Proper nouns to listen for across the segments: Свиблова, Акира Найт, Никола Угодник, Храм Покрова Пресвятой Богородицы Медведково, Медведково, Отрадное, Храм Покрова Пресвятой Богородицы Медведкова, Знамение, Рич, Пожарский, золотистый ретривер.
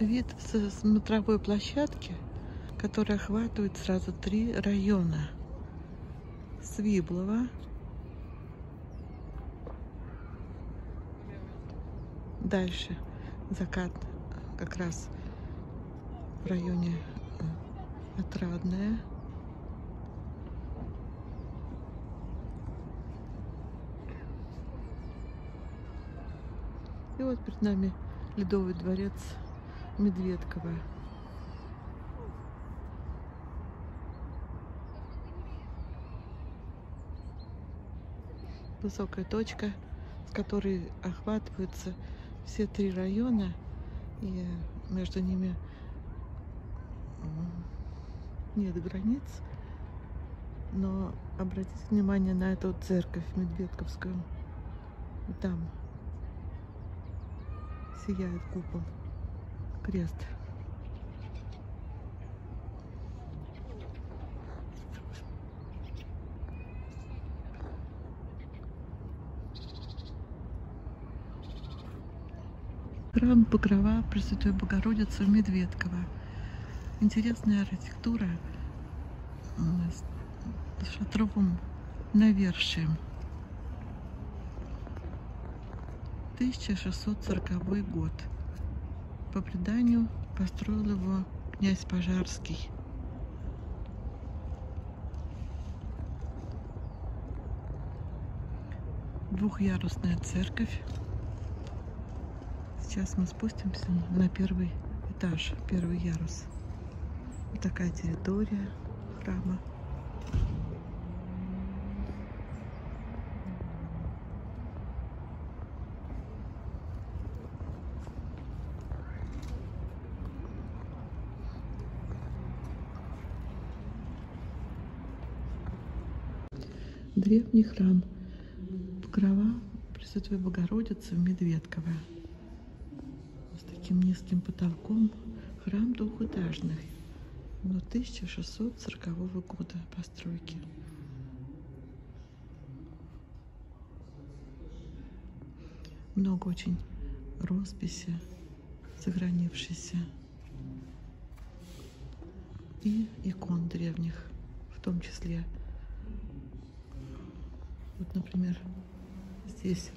Вид со смотровой площадки, которая охватывает сразу три района. Свиблова, дальше закат как раз в районе Отрадное. И вот перед нами Ледовый дворец Медведкова. Высокая точка, с которой охватываются все три района, и между ними нет границ. Но обратите внимание на эту церковь Медведковскую. И там сияет купол, крест. Храм Покрова Пресвятой Богородицы Медведкова. Интересная архитектура с шатровым навершием. 1640 год. По преданию построил его князь Пожарский. Двухъярусная церковь. Сейчас мы спустимся на первый этаж, первый ярус. Вот такая территория храма. Древний храм Покрова Пресвятой Богородицы Медведкова. С таким низким потолком. Храм двухэтажный, но 1640 года постройки. Много очень росписи, сохранившейся, и икон древних, в том числе. Вот, например, здесь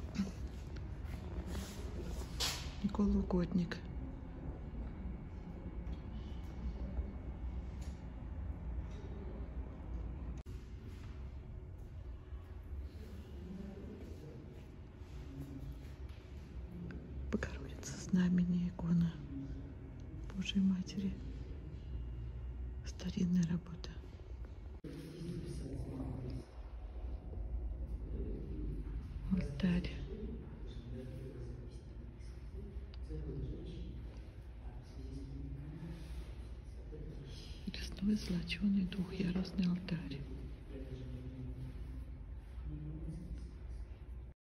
Никола Угодник. Богородица, знамение, икона Божьей Матери. Старинная работа. Алтарь. Лесной золоченый двухъярусный алтарь.